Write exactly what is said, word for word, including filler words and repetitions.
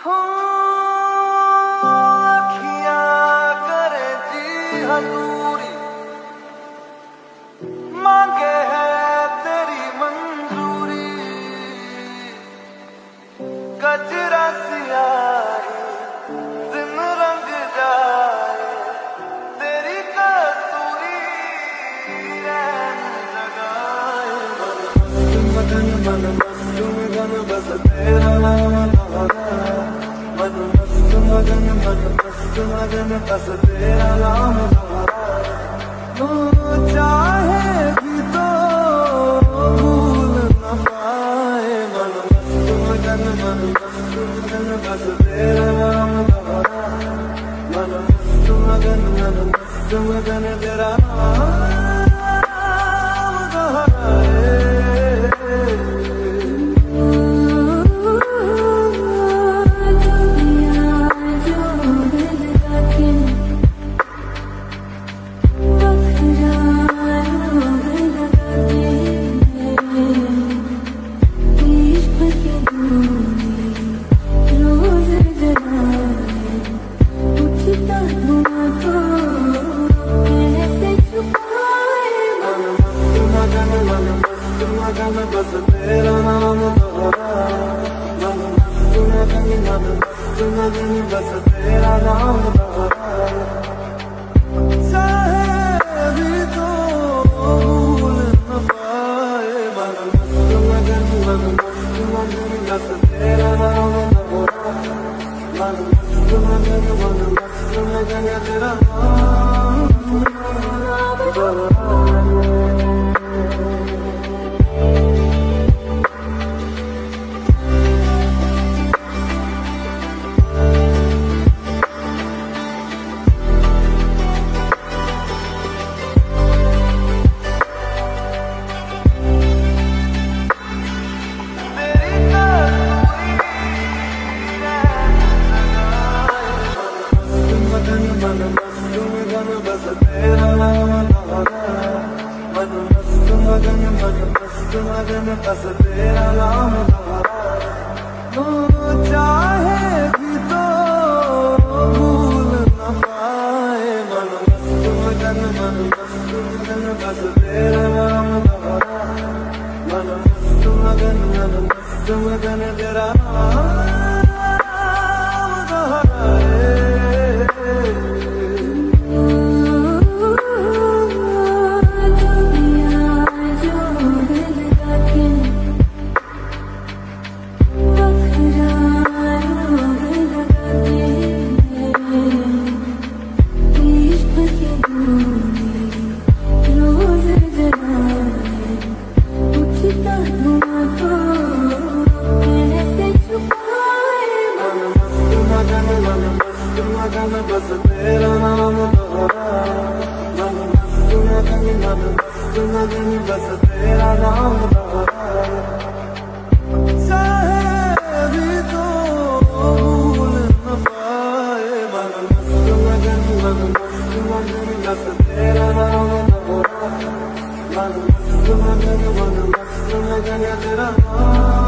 I'm